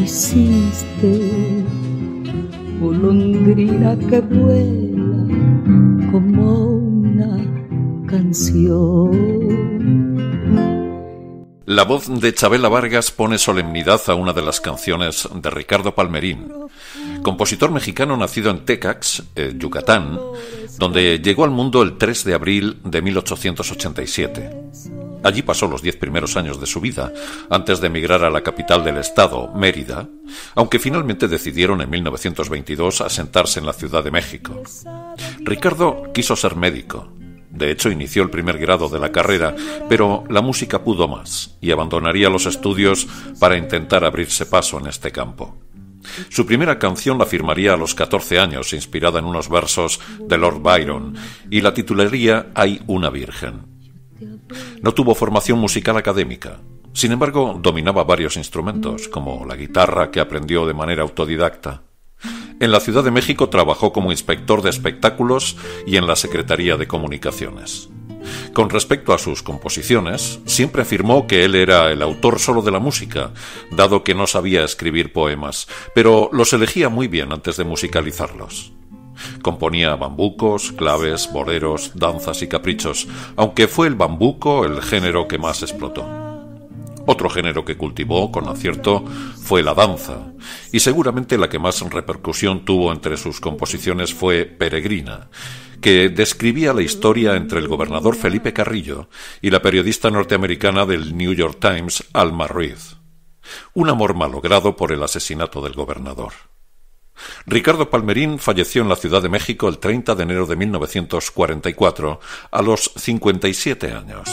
Hiciste golondrina que vuela como una canción. La voz de Chavela Vargas pone solemnidad a una de las canciones de Ricardo Palmerín, compositor mexicano nacido en Tekax, Yucatán, donde llegó al mundo el 3 de abril de 1887. Allí pasó los 10 primeros años de su vida, antes de emigrar a la capital del estado, Mérida, aunque finalmente decidieron en 1922 asentarse en la Ciudad de México. Ricardo quiso ser médico. De hecho, inició el primer grado de la carrera, pero la música pudo más y abandonaría los estudios para intentar abrirse paso en este campo. Su primera canción la firmaría a los 14 años, inspirada en unos versos de Lord Byron, y la titularía Hay una Virgen. No tuvo formación musical académica. Sin embargo, dominaba varios instrumentos, como la guitarra, que aprendió de manera autodidacta. En la Ciudad de México trabajó como inspector de espectáculos y en la Secretaría de Comunicaciones. Con respecto a sus composiciones, siempre afirmó que él era el autor solo de la música, dado que no sabía escribir poemas, pero los elegía muy bien antes de musicalizarlos. Componía bambucos, claves, boleros, danzas y caprichos, aunque fue el bambuco el género que más explotó. Otro género que cultivó con acierto fue la danza, y seguramente la que más repercusión tuvo entre sus composiciones fue Peregrina, que describía la historia entre el gobernador Felipe Carrillo y la periodista norteamericana del New York Times, Alma Reed. Un amor malogrado por el asesinato del gobernador. Ricardo Palmerín falleció en la Ciudad de México el 30 de enero de 1944, a los 57 años.